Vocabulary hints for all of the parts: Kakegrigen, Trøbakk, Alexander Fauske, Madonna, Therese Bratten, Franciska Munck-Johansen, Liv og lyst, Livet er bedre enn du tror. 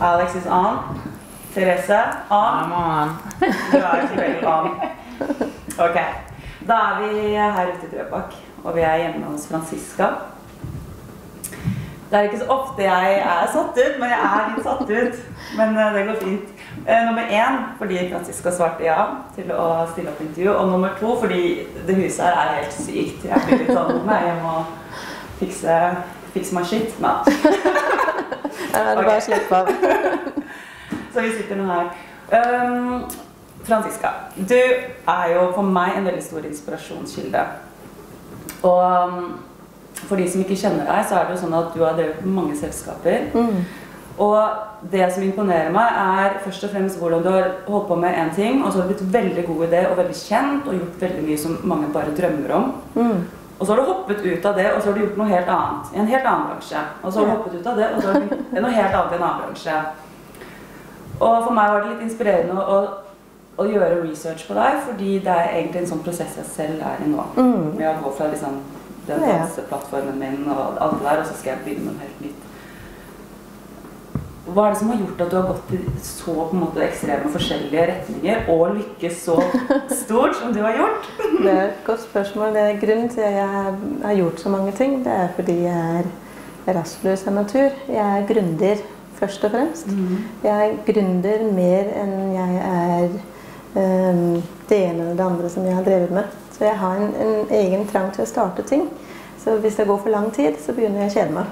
Alex is on. Therese, on. I'm on. Du er ikke veldig on. Ok. Da er vi her ute i Trøbakk, og vi er hjemme hos Franciska. Det er ikke så ofte jeg er satt ut, men jeg er litt satt ut. Men det går fint. Nummer 1, fordi Franciska svarte ja til å stille opp intervju. Og nummer 2, fordi det huset her er helt sykt. Jeg blir litt sånn med hjem og fikse meg skitt. Nei, det er bare å slippe av. Så vi sitter nå her. Franciska, du er jo for meg en veldig stor inspirasjonskilde. Og for de som ikke kjenner deg, så er det jo sånn at du har drevet mange selskaper. Og det som imponerer meg er først og fremst hvordan du har holdt på med en ting, og så har du blitt veldig god i det, og veldig kjent, og gjort veldig mye som mange bare drømmer om. Og så har du hoppet ut av det, og så har du gjort noe helt annet, i en helt annen bransje. Og så har du hoppet ut av det, og så har du gjort noe helt annet i en annen bransje. Og for meg var det litt inspirerende å gjøre research på deg, fordi det er egentlig en sånn prosess jeg selv er i nå. Jeg har gått fra liksom den danseplattformen min og alt det der, og så skal jeg begynne med noe helt nytt. Hva er det som har gjort at du har gått til så på en måte ekstreme forskjellige retninger og lykkes så stort som du har gjort? Det er et godt spørsmål. Det er grunnen til at jeg har gjort så mange ting. Det er fordi jeg er rastløs av natur. Jeg er gründer, først og fremst. Jeg er gründer mer enn jeg er det ene eller det andre som jeg har drevet med. Så jeg har en egen trang til å starte ting. Så hvis det går for lang tid, så begynner jeg å kjede meg.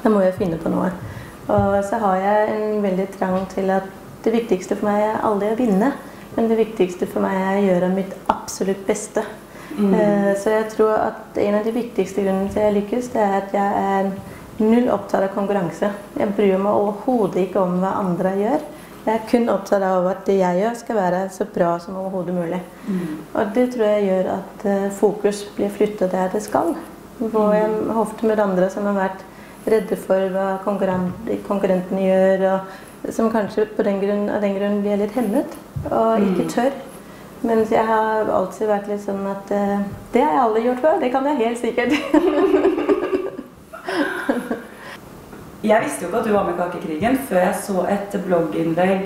Da må jeg finne på noe. Og så har jeg en veldig trang til at det viktigste for meg er aldri å vinne, men det viktigste for meg er å gjøre mitt absolutt beste. Så jeg tror at en av de viktigste grunnene til jeg lykkes, det er at jeg er null opptatt av konkurranse. Jeg bryr meg overhodet ikke om hva andre gjør. Jeg er kun opptatt av at det jeg gjør skal være så bra som overhodet mulig. Og det tror jeg gjør at fokus blir flyttet der det skal. Hvor jeg hofter med andre som har vært redde for hva konkurrentene gjør, og som kanskje på den grunn blir litt hemmet og ikke tør. Mens jeg har alltid vært litt sånn at det har jeg aldri gjort før, det kan jeg helt sikkert. Jeg visste jo ikke at du var med i Kakegrigen før jeg så et blogginnlegg,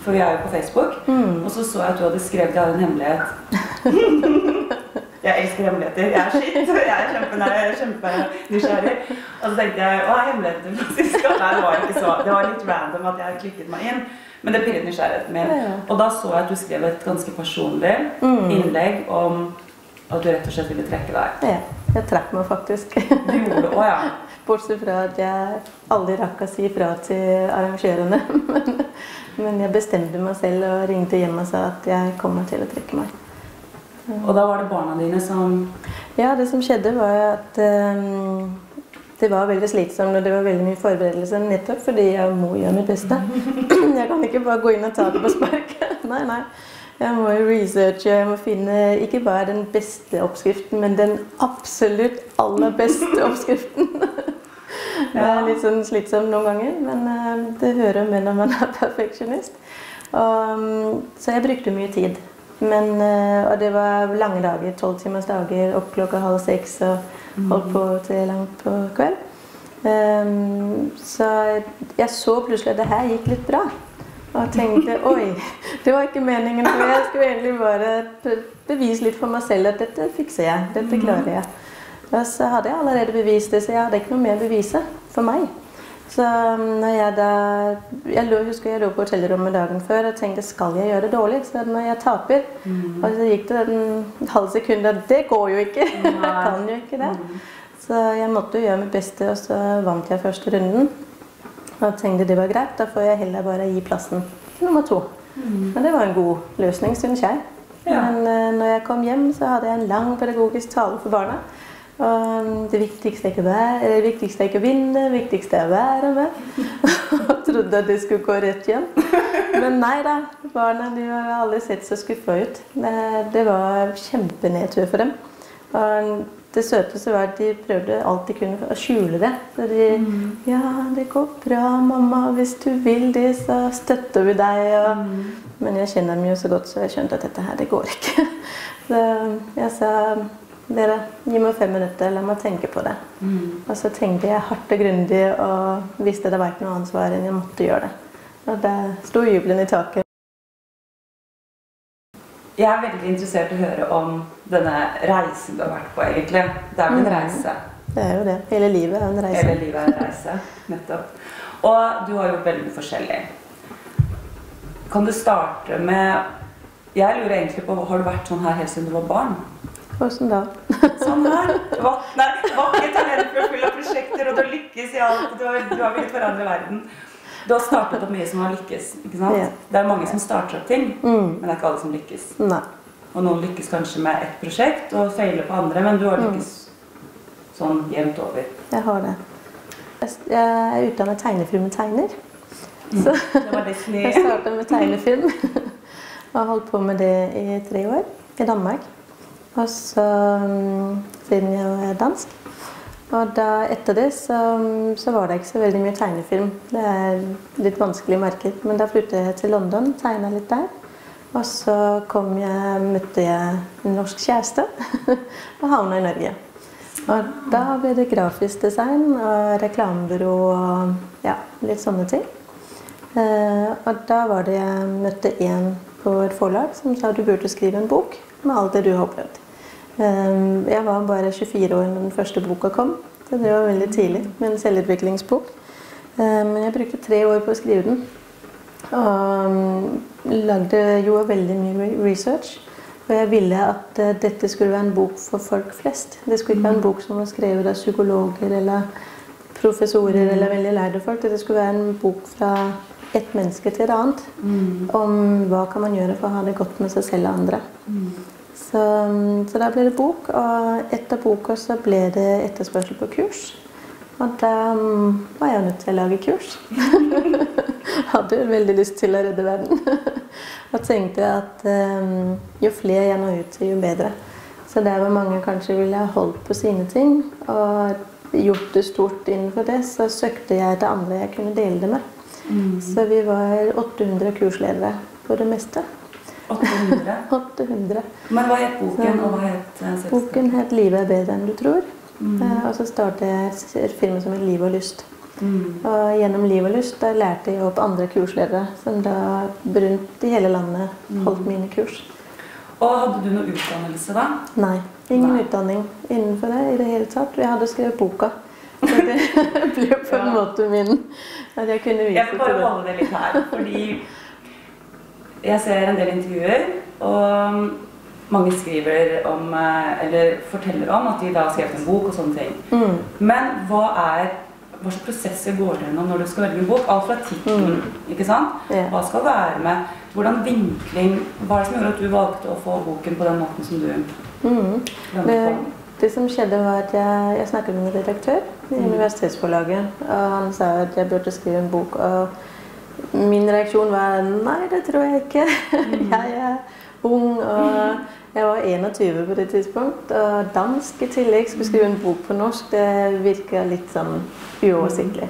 for jeg er jo på Facebook, og så så jeg at du hadde skrevet deg en hemmelighet. Jeg elsker hemmeligheter. Jeg er skitt. Jeg er kjempenysgjerrig. Og så tenkte jeg, hva er hemmeligheter faktisk? Nei, det var ikke så. Det var litt random at jeg klikket meg inn. Men det pirret nysgjerrigheten min. Og da så jeg at du skrev et ganske personlig innlegg om at du rett og slett ville trekke deg. Ja, jeg trakk meg faktisk. Du gjorde det også, ja. Bortsett fra at jeg aldri rakk å si fra til arrangørene. Men jeg bestemte meg selv og ringte hjem og sa at jeg kommer til å trekke meg. Og da var det barna dine som... Ja, det som skjedde var at det var veldig slitsomt, og det var veldig mye forberedelse, nettopp fordi jeg må gjøre mitt beste. Jeg kan ikke bare gå inn og ta det på spark. Nei, nei. Jeg må jo researche, jeg må finne ikke bare den beste oppskriften, men den absolutt aller beste oppskriften. Det er litt sånn slitsomt noen ganger, men det hører med når man er perfeksjonist. Så jeg brukte mye tid. Og det var lange dager, 12-timers dager, opp klokka 5:30 og holdt på til langt på kveld. Så jeg så plutselig at det her gikk litt bra. Og tenkte, oi, det var ikke meningen, for jeg skulle egentlig bare bevise litt for meg selv at dette fikser jeg, dette klarer jeg. Og så hadde jeg allerede bevist det, så jeg hadde ikke noe mer å bevise for meg. Så jeg husker jeg lå på hotellrommet dagen før og tenkte, skal jeg gjøre det dårlig, så når jeg taper? Og så gikk det en halv sekund, og det går jo ikke, jeg kan jo ikke det. Så jeg måtte gjøre mitt beste, og så vant jeg første runden. Og tenkte det var greit, da får jeg heller bare gi plassen til nummer 2. Men det var en god løsning, synes jeg. Men når jeg kom hjem, så hadde jeg en lang pedagogisk tale for barna. Og det viktigste er ikke å vinne, det viktigste er å være med. Og trodde at det skulle gå rett hjem. Men nei da, barna har aldri sett så skuffet ut. Det var kjempenedtur for dem. Og det søteste var at de prøvde alt de kunne å skjule det. Så de, ja, det går bra mamma, hvis du vil det, så støtter vi deg. Men jeg kjenner dem jo så godt, så jeg skjønte at dette her, det går ikke. Så jeg sa... dere, gi meg 5 minutter, la meg tenke på det. Og så tenkte jeg hardt og grundig, og visste det var ikke noe ansvar enn jeg måtte gjøre det. Og det sto jubelen i taket. Jeg er veldig interessert i å høre om denne reisen du har vært på, egentlig. Det er jo en reise. Det er jo det. Hele livet er en reise. Hele livet er en reise, nettopp. Og du har gjort veldig forskjellig. Kan du starte med... Jeg lurer egentlig på, har du vært sånn her helt siden du var barn? Hvordan da? Sånn her? Vakke talenter for å fylle prosjekter, og du har lykkes i alt. Du har villet forandre verden. Du har startet opp mye som har lykkes, ikke sant? Det er mange som starter opp ting, men det er ikke alle som lykkes. Og noen lykkes kanskje med ett prosjekt, og feiler på andre, men du har lykkes sånn jevnt over. Jeg har det. Jeg er utdannet tegnefilm med tegner. Så jeg startet med tegnefilm og holdt på med det i 3 år i Danmark, og så siden jeg er dansk, og da etter det så var det ikke så veldig mye tegnefilm. Det er litt vanskelig marked, men da flyttet jeg til London, tegnet litt der, og så møtte jeg en norsk kjæreste og havnet i Norge. Og da ble det grafisk design og reklamebyrå og ja, litt sånne ting. Og da var det jeg møtte en på et forlag som sa du burde skrive en bok med alt det du har opplevd. Jeg var bare 24 år når den første boka kom, så det var veldig tidlig med en selvutviklingsbok. Men jeg brukte 3 år på å skrive den, og lagde jo veldig mye research. Og jeg ville at dette skulle være en bok for folk flest. Det skulle ikke være en bok som var skrevet av psykologer eller professorer eller veldig lærde folk. Det skulle være en bok fra et menneske til et annet, om hva kan man gjøre for å ha det godt med seg selv og andre. Så da ble det bok, og etter boka så ble det etterspørsel på kurs. Og da var jeg nødt til å lage kurs. Hadde jo veldig lyst til å redde verden. Og tenkte at jo flere jeg nå ut til, jo bedre. Så der hvor mange kanskje ville holdt på sine ting, og gjort det stort innenfor det, så søkte jeg etter andre jeg kunne dele det med. Så vi var 800 kursledere på det meste. 800? 800. Men hva het boken, og hva het selskapet? Boken het Livet er bedre enn du tror. Og så startet jeg filmen som het Liv og lyst. Og gjennom Liv og lyst, da lærte jeg opp andre kursledere, som da rundt i hele landet holdt mine kurs. Og hadde du noen utdannelse da? Nei, ingen utdanning innenfor det i det hele tatt. Jeg hadde skrevet boka. Så det ble på en måte min, at jeg kunne vise til det. Jeg får bare holde det litt her, fordi jeg ser en del intervjuer, og mange skriver om, eller forteller om, at de da har skrevet en bok og sånne ting. Men hva slags prosesser går det gjennom når du skal velge en bok? Alt fra tittelen, ikke sant? Hva skal være med? Hvordan vinkling? Hva er det som gjorde at du valgte å få boken på den måten som du landet på? Det som skjedde var at jeg snakket med en redaktør i universitetsforlaget, og han sa at jeg burde skrive en bok, og min reaksjon var nei, det tror jeg ikke. Jeg er ung, og jeg var 21 på det tidspunkt, og dansk i tillegg skulle skrive en bok på norsk, det virket litt sånn uoversiktlig.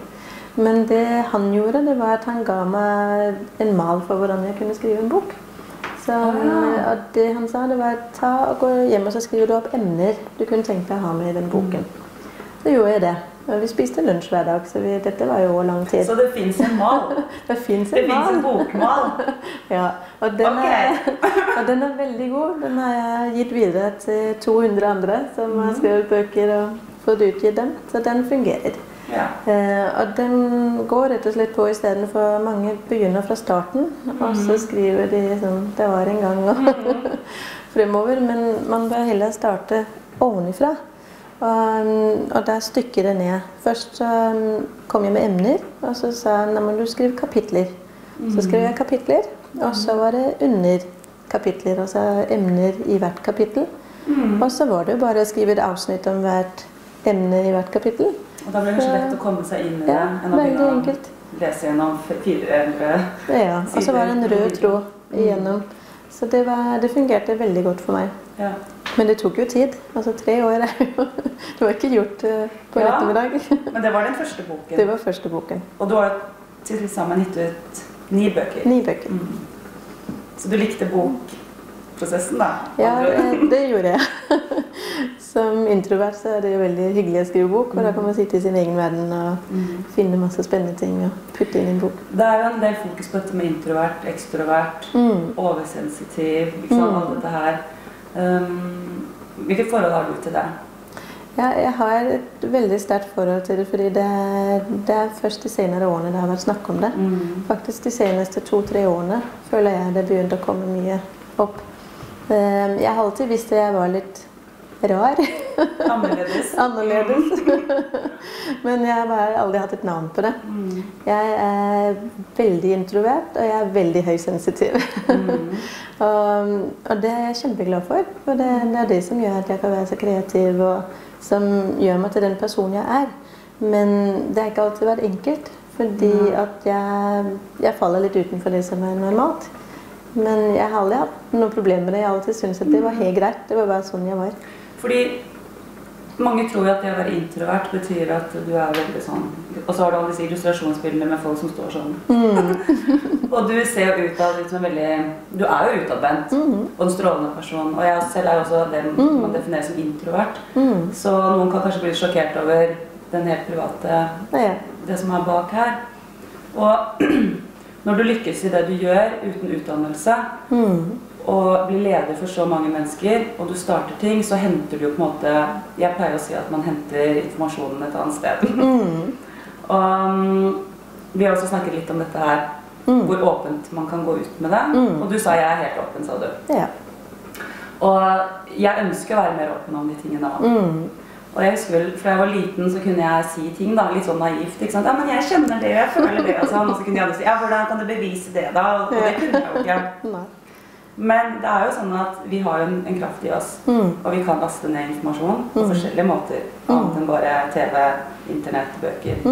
Men det han gjorde, det var at han ga meg en mal for hvordan jeg kunne skrive en bok. Og det han sa, det var ta og gå hjem og så skriver du opp emner du kunne tenkt deg å ha med i den boken. Så gjorde jeg det. Og vi spiste lunsj hver dag, så dette var jo lang tid. Så det finnes en mal? Det finnes en mal. Det finnes en bokmal? Ja, og den er veldig god. Den har jeg gitt videre til 200 andre som har skrevet bøker og fått utgitt dem. Så den fungerer. Og den går rett og slett på i stedet for mange begynner fra starten, og så skriver de sånn, det var en gang og fremover, men man bør heller starte ovenifra, og der stykker det ned. Først så kom jeg med emner, og så sa han, nei, du skriver kapitler. Så skrev jeg kapitler, og så var det underkapitler, altså emner i hvert kapittel, og så var det jo bare å skrive et avsnitt om hvert emne i hvert kapittel. Og da ble det kanskje lett å komme seg inn i det, enn å begynne å lese gjennom 4 eller 5 sider. Ja, og så var det en rød tråd igjennom. Så det fungerte veldig godt for meg. Men det tok jo tid. Altså 3 år er jo... Det var ikke gjort på en ettermiddag. Men det var den første boken? Det var første boken. Og du har til sammen gitt ut 9 bøker? 9 bøker. Så du likte bokprosessen da? Ja, det gjorde jeg. Som introvert så er det jo veldig hyggelig å skrive bok, og da kan man sitte i sin egen verden og finne masse spennende ting og putte inn i en bok. Det er jo en del fokus på dette med introvert, ekstrovert, oversensitiv, liksom alt dette her. Hvilket forhold har du til det? Ja, jeg har et veldig sterkt forhold til det, fordi det er først de senere årene det har vært snakk om det. Faktisk de seneste 2-3 årene føler jeg det begynte å komme mye opp. Jeg har alltid visst at jeg var litt rar. Annerledes. Men jeg har aldri hatt et navn på det. Jeg er veldig introvert, og jeg er veldig høysensitiv. Og det er jeg kjempeglad for, for det er det som gjør at jeg kan være så kreativ, og som gjør meg til den personen jeg er. Men det har ikke alltid vært enkelt, fordi at jeg faller litt utenfor det som er normalt. Men jeg har aldri hatt noen problemer med det. Jeg har alltid syntes at det var helt greit. Det var bare sånn jeg var. Fordi mange tror jo at det å være introvert betyr at du er veldig sånn... Og så har du alle disse illustrasjonsbildene med folk som står sånn. Og du ser jo ut av litt som en veldig... Du er jo utadvendt og en strålende person. Og jeg selv er jo også den man definerer som introvert. Så noen kan kanskje bli sjokkert over den helt private... Det som er bak her. Og... Når du lykkes i det du gjør uten utdannelse, og blir leder for så mange mennesker, og du starter ting, så henter du jo på en måte... Jeg pleier å si at man henter informasjonen et annet sted. Og vi har også snakket litt om dette her, hvor åpent man kan gå ut med det. Og du sa jeg er helt åpen, sa du. Ja. Og jeg ønsker å være mer åpen om de tingene da. Og jeg husker vel, fra jeg var liten så kunne jeg si ting da, litt sånn naivt, ikke sant? Ja, men jeg kjenner det, jeg føler det, og sånn. Og så kunne jeg andre si, ja, hvordan kan du bevise det da? Og det kunne jeg jo ikke. Men det er jo sånn at vi har jo en kraft i oss, og vi kan laste ned informasjon på forskjellige måter, annet enn bare TV, internett, bøker.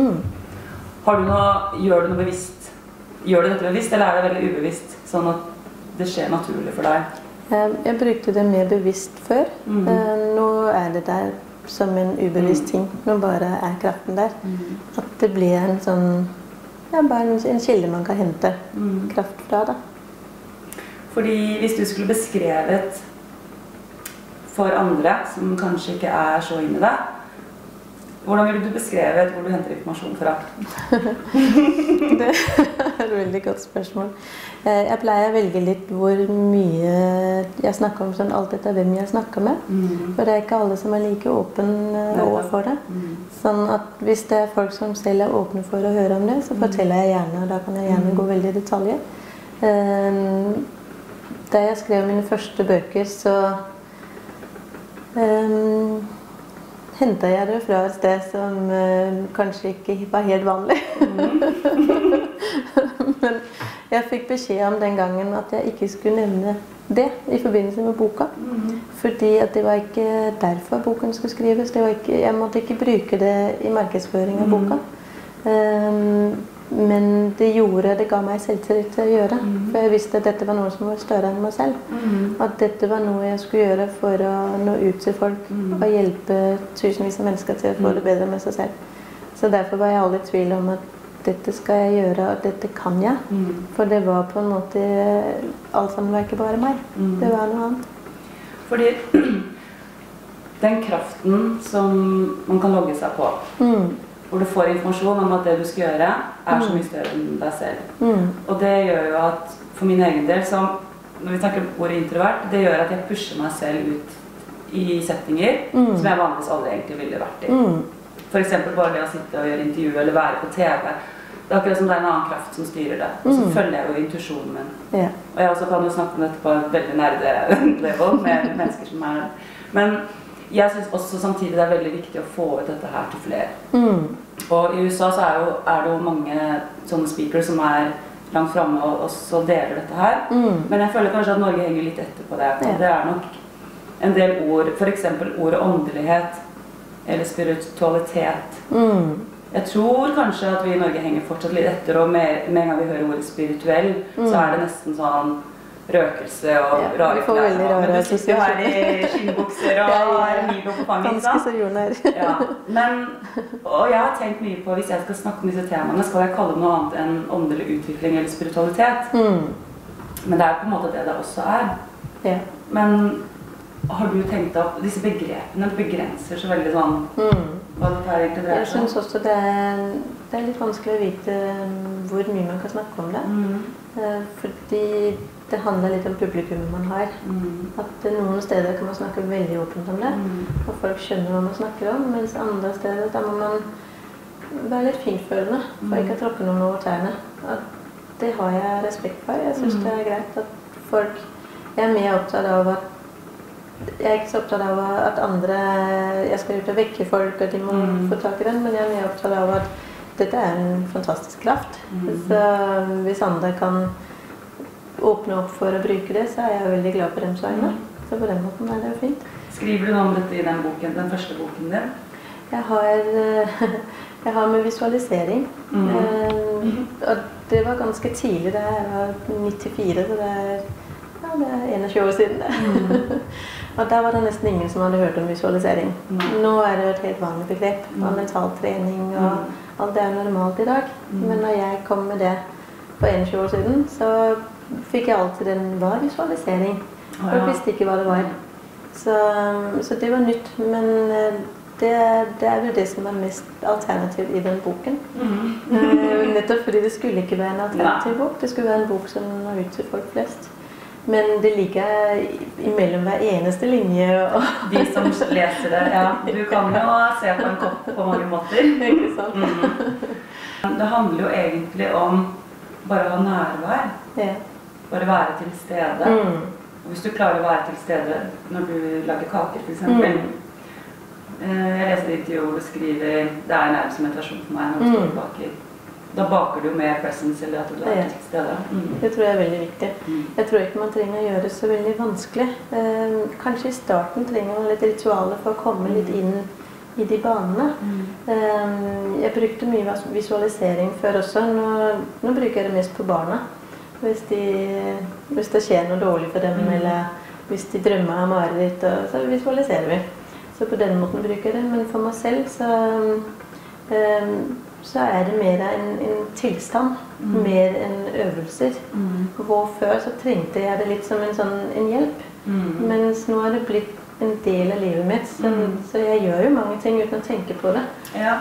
Gjør du noe bevisst? Gjør du dette bevisst, eller er det veldig ubevisst, sånn at det skjer naturlig for deg? Jeg brukte det mer bevisst før. Nå er det der som en ubevisst ting, nå bare er kraften der. At det blir en sånn, ja, bare en kilde man kan hente kraft fra da. Fordi hvis du skulle beskrevet for andre som kanskje ikke er så inne i det, hvordan ville du beskrevet hvor du henter informasjon fra? Det er et veldig godt spørsmål. Jeg pleier å velge litt hvor mye jeg snakker om, sånn alt etter hvem jeg snakker med. For det er ikke alle som er like åpne overfor det. Sånn at hvis det er folk som selv er åpne for å høre om det, så forteller jeg gjerne, og da kan jeg gjerne gå veldig i detaljer. Da jeg skrev mine første bøker, så... hentet jeg det fra et sted som kanskje ikke var helt vanlig. Men jeg fikk beskjed om den gangen at jeg ikke skulle nevne det i forbindelse med boka. Fordi at det var ikke derfor boken skulle skrives. Jeg måtte ikke bruke det i markedsføring av boka. Men det ga meg selvtillit til å gjøre. For jeg visste at dette var noe som var større enn meg selv. At dette var noe jeg skulle gjøre for å nå ut til folk. Og hjelpe tusenvis av mennesker til å få det bedre med seg selv. Så derfor var jeg aldri i tvil om at dette skal jeg gjøre, og dette kan jeg. For det var på en måte, alt sammen var ikke bare meg. Det var noe annet. Fordi den kraften som man kan logge seg på, hvor du får informasjon om at det du skal gjøre, er så mye større enn deg selv. Og det gjør jo at, for min egen del, som når vi snakker ordet introvert, det gjør at jeg pusher meg selv ut i settinger som jeg vanligvis aldri egentlig ville vært i. For eksempel bare det å sitte og gjøre intervjuer, eller være på TV. Det er akkurat som det er en annen kraft som styrer det. Og så følger jeg jo intuisjonen min. Og jeg også kan jo snakke om dette på et veldig nerde-level med mennesker som er... Men jeg synes også samtidig det er veldig viktig å få ut dette her til flere. Og i USA så er det jo mange sånne speakers som er langt fremme og så deler dette her. Men jeg føler kanskje at Norge henger litt etter på det. Det er nok en del ord, for eksempel ordet åndelighet eller spiritualitet. Jeg tror kanskje at vi i Norge henger fortsatt litt etter, og med en gang vi hører ordet spirituell, så er det nesten sånn røkelse og rare klær. Men du sitter jo her i skinnbukser og har milo på fanget. Ganske så jorden her. Og jeg har tenkt mye på, hvis jeg skal snakke om disse temaene, skal jeg kalle det noe annet enn åndelig utvikling eller spiritualitet. Men det er jo på en måte det det også er. Men Har du tenkt at disse begrepene begrenser så veldig sånn? Hva det her egentlig dreier seg? Jeg synes også det er litt vanskelig å vite hvor mye man kan snakke om det. Fordi det handler litt om publikummet man har. At noen steder kan man snakke veldig åpent om det, og folk skjønner hva man snakker om, mens andre steder da må man være litt finfølende, for ikke å tråkke noen over tærne. Det har jeg respekt for. Jeg synes det er greit at folk... Jeg er mer opptatt av at jeg er ikke så opptatt av at andre, jeg skal ut og vekke folk og de må få tak i den, men jeg er opptatt av at dette er en fantastisk kraft. Så hvis andre kan åpne opp for å bruke det, så er jeg veldig glad på dem så gjerne. Så på den måten er det jo fint. Skriver du noe om dette i den boken, den første boken din? Jeg har med visualisering, og det var ganske tidlig da, jeg var 94, så det er... Ja, det er 21 år siden det. Og der var det nesten ingen som hadde hørt om visualisering. Nå er det et helt vanlig begrep av mentaltrening og alt det er normalt i dag. Men når jeg kom med det for 21 år siden, så fikk jeg alltid den var visualisering. Folk visste ikke hva det var. Så det var nytt, men det er jo det som er mest alternativ i den boken. Nettopp fordi det skulle ikke være en alternativ bok, det skulle være en bok som når ut til folk flest. Men det ligger imellom hver eneste linje. De som leser det, ja. Du kan jo se på en kopp på mange måter. Ikke sant? Det handler jo egentlig om bare å ha nærvær. Bare være til stede. Hvis du klarer å være til stede når du lager kaker, for eksempel. Jeg leser litt i ord og skriver, det er nærmest meditasjon for meg når du baker. Da baker du med presence, eller at du er til stede. Det tror jeg er veldig viktig. Jeg tror ikke man trenger å gjøre det så veldig vanskelig. Kanskje i starten trenger man litt ritualer for å komme litt inn i de banene. Jeg brukte mye visualisering før også. Nå bruker jeg det mest på barna. Hvis det skjer noe dårlig for dem, eller hvis de drømmer om mareritt, så visualiserer vi. Så på den måten bruker jeg det. Men for meg selv så er det mer en tilstand, mer enn øvelser. Hvor før så trengte jeg det litt som en hjelp, mens nå er det blitt en del av livet mitt. Så jeg gjør jo mange ting uten å tenke på det,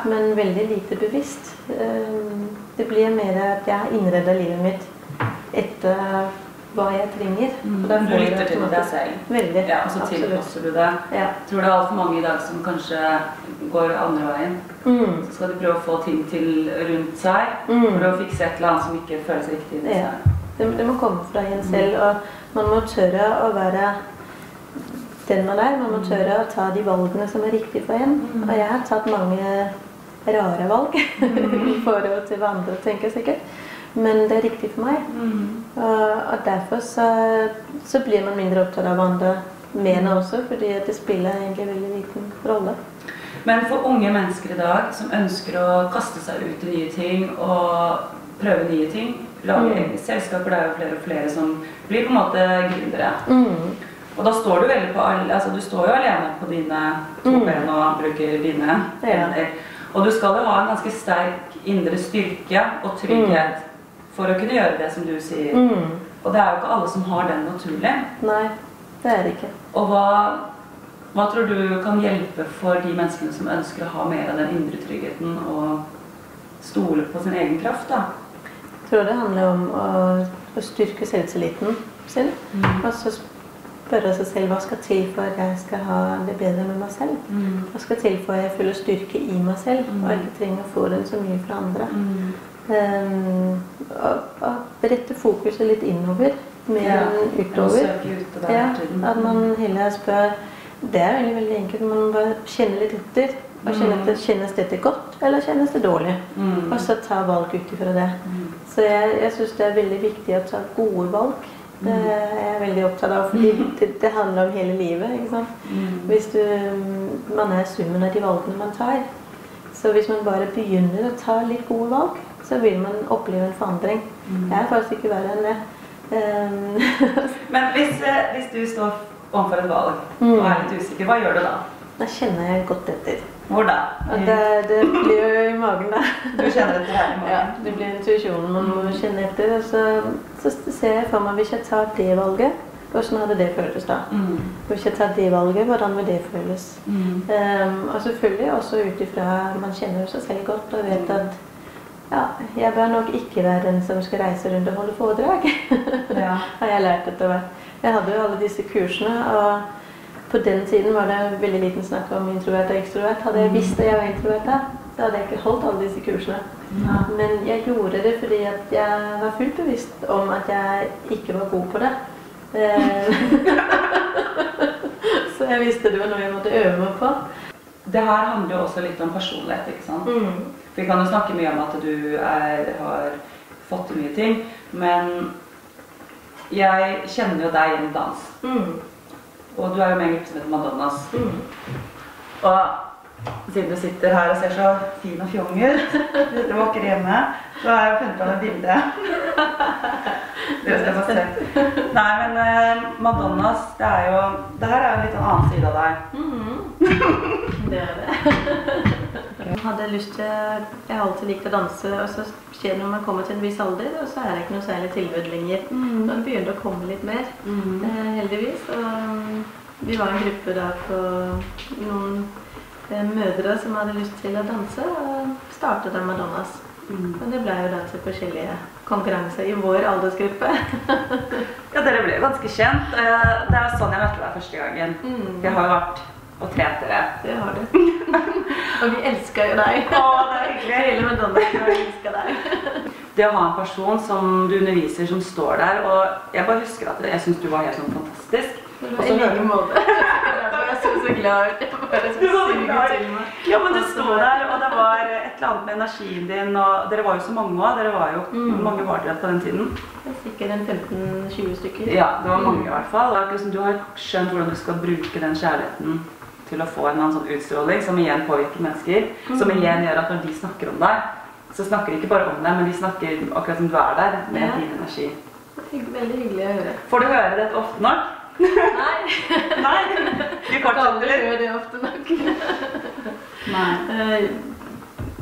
men veldig lite bevisst. Det blir mer at jeg har innredet livet mitt etter hva jeg trenger. Du lytter til deg selv. Veldig, absolutt. Ja, og så tilpasser du deg. Tror det er alt for mange i dag som kanskje går andre veien. Så skal de prøve å få ting til rundt seg, for å fikse et eller annet som ikke føles riktig i seg. Det må komme fra en selv, og man må tørre å være den man er. Man må tørre å ta de valgene som er riktige for en. Og jeg har tatt mange rare valg i forhold til hva andre tenker sikkert. Men det er riktig for meg, og derfor så blir man mindre opptatt av andre mener også, fordi det spiller egentlig veldig liten rolle. Men for unge mennesker i dag som ønsker å kaste seg ut i nye ting og prøve nye ting, lage egne selskaper, det er jo flere og flere som blir på en måte gründere. Og da står du veldig på alle, altså du står jo alene på dine to ben og bruker dine hender. Og du skal jo ha en ganske sterk indre styrke og trygghet for å kunne gjøre det som du sier. Og det er jo ikke alle som har den naturlig. Nei, det er det ikke. Og hva tror du kan hjelpe for de menneskene som ønsker å ha mer av den indre tryggheten og stole på sin egen kraft da? Jeg tror det handler om å styrke selvtilliten sin. Og så spørre seg selv hva skal til for at jeg skal ha det bedre med meg selv. Hva skal til for at jeg føler styrke i meg selv og ikke trenger å få den så mye fra andre. Og rette fokuset litt innover, mer enn utover. At man heller spør, det er jo veldig enkelt, man bare kjenner litt etter, og kjennes dette godt, eller kjennes det dårlig, og så ta valg ut ifra det. Så jeg synes det er veldig viktig å ta gode valg, det er jeg veldig opptatt av, fordi det handler om hele livet, ikke sant? Hvis man er summen av de valgene man tar, så hvis man bare begynner å ta litt gode valg, så vil man oppleve en forandring. Jeg er faktisk ikke verre enn det. Men hvis du står overfor et valg og er litt usikker, hva gjør du da? Da kjenner jeg godt etter. Hvor da? Det blir jo i magen da. Du kjenner etter her i magen? Ja, det blir intuisjonen man må kjenne etter. Så ser jeg for meg hvis jeg tar det valget, Hvordan hadde det føltes da? Og ikke ta det valget, hvordan vil det føles? Og selvfølgelig også utifra, man kjenner seg selv godt og vet at ja, jeg bør nok ikke være den som skal reise rundt og holde foredrag. Ja. Har jeg lært etter hvert. Jeg hadde jo alle disse kursene, og på den tiden var det veldig liten snakk om introvert og ekstrovert. Hadde jeg visst at jeg var introvert da, så hadde jeg ikke holdt alle disse kursene. Ja. Men jeg gjorde det fordi at jeg var fullt bevisst om at jeg ikke var god på det. Så jeg visste det var noe jeg måtte øve meg på. Det her handler jo også litt om personlighet, ikke sant? For vi kan jo snakke mye om at du har fått til mye ting, men jeg kjenner jo deg gjennom dans. Og du er jo med en gruppe som heter Madonnas. Og siden du sitter her og ser så fin og fjonger, sitter og vakker hjemme, så har jeg funnet av et bilde. Det skal jeg få se. Nei, men Madonnas, det er jo... Dette er jo en litt annen side av deg. Det er det. Jeg hadde lyst til, jeg har alltid likt å danse, og så skjer det når man kommer til en viss alder, og så er det ikke noe særlig tilbud lenger. Man begynner å komme litt mer, heldigvis. Og vi var en gruppe da på noen mødre som hadde lyst til å danse, og startet da Madonnas. Og det ble jo da til forskjellige konkurranser i vår aldersgruppe. Ja, dere ble jo ganske kjent. Det er sånn jeg møtte deg første gangen. Jeg har jo vært... og trent dere. Det har du. Og vi elsker jo deg. Å, det er hyggelig. Hele Madonna elsker deg. Det å ha en person som du underviser som står der, og jeg bare husker at jeg synes du var helt sånn fantastisk. I like måte. Jeg så så glad. Jeg bare så suger til meg. Ja, men du står der, og det var et eller annet med energien din, og dere var jo så mange også. Dere var jo mange vardere på den tiden. Det var sikkert en 15-20 stykker. Ja, det var mange i hvert fall. Du har skjønt hvordan du skal bruke den kjærligheten til å få en sånn utstråling som igjen påvirker mennesker, som igjen gjør at når de snakker om deg, så snakker de ikke bare om deg, men de snakker akkurat som du er der, med din energi. Det er veldig hyggelig å høre. Får du høre det ofte nok? Nei. Nei? Du kan ikke høre det ofte nok. Nei.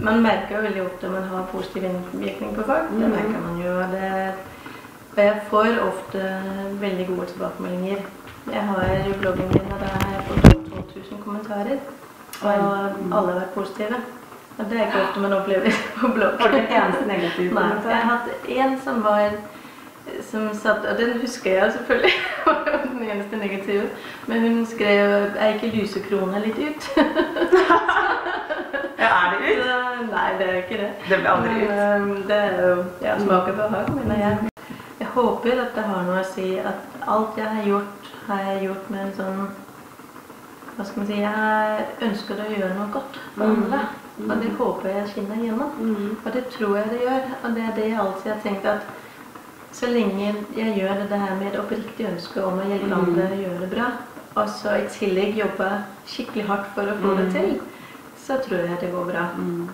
Man merker jo veldig ofte at man har positiv innvirkning på folk. Det merker man jo. Og jeg får ofte veldig gode tilbakemeldinger. Jeg har bloggen min, og da har jeg fått 2000 kommentarer, og alle har vært positive. Det er ikke ofte man opplever på blogg. Har du en eneste negativ kommentar? Nei, jeg har hatt en som var, som satt, og den husker jeg selvfølgelig, den eneste negative, men hun skrev, er ikke lysekrona litt ut? Ja, er det ut? Nei, det er ikke det. Det ble aldri ut. Det er jo, ja, smaker behag, mener jeg. Jeg håper at det har noe å si at alt jeg har jeg gjort med en sånn, hva skal man si, jeg ønsker å gjøre noe godt for alle, og det håper jeg skinner gjennom, og det tror jeg det gjør, og det er det jeg alltid har tenkt at så lenge jeg gjør det her med et oppriktig ønske om å hjelpe andre å gjøre det bra, og så i tillegg jobber skikkelig hardt for å få det til, så tror jeg det går bra.